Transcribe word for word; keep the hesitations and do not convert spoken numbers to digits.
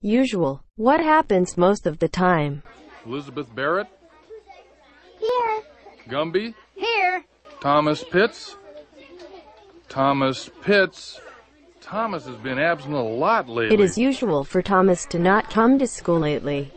Usual. What happens most of the time? Elizabeth Barrett? Here. Gumby? Here. Thomas Pitts? Thomas Pitts? Thomas has been absent a lot lately. It is usual for Thomas to not come to school lately.